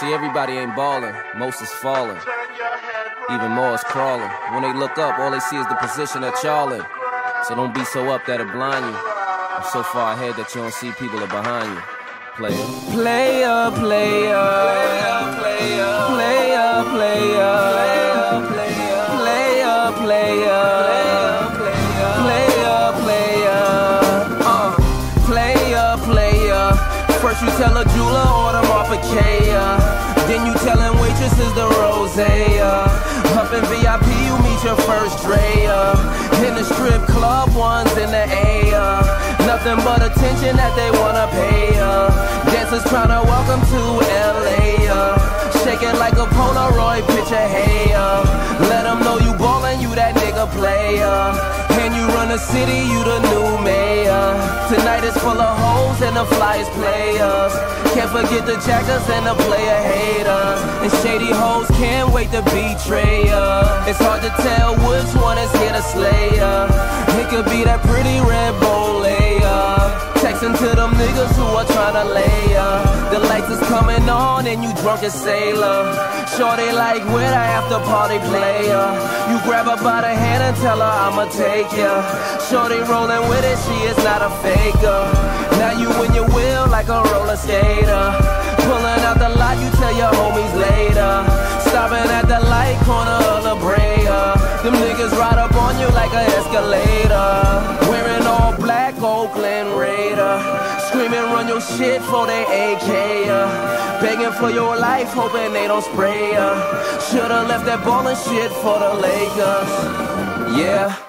See, everybody ain't balling, most is falling. Even more is crawling. When they look up, all they see is the position that y'all in. So don't be so up that'll blind you. I'm so far ahead that you don't see people are behind you. Player, player, player, player, player, player, player, player, player, player, player, player. First you tell a jeweler or the Marfa-Kaya, then you tellin' waitresses the rosea. Up in VIP you meet your first Drea. In the strip club, one's in the air. Nothing but attention that they wanna pay her. Dancers tryna welcome to LA. Shake it like a Polaroid picture, hey. Let them know you ballin', you that nigga player. And you run the city, you the new mayor. Tonight is full of hoes and the flyest players. Can't forget the jackers and the player haters. And shady hoes can't wait to betray her. It's hard to tell which one is here to slay her. It could be that pretty red bow layer. Texting to them niggas who are tryna lay ya. The lights is coming on and you drunk as sailor. Shorty like, where the after party player? You grab her by the hand and tell her I'ma take ya. Shorty rolling with it, she is not a faker. Now you in your wheel like a roller skater. Pulling out the lot, you tell your homies later. Stopping at the light corner of La Brea. Them niggas ride up on you like an escalator. Wearing all black Oakland Raider. Screaming run your shit for they AK. Begging for your life, hoping they don't spray ya. Shoulda left that ballin' shit for the Lakers. Yeah.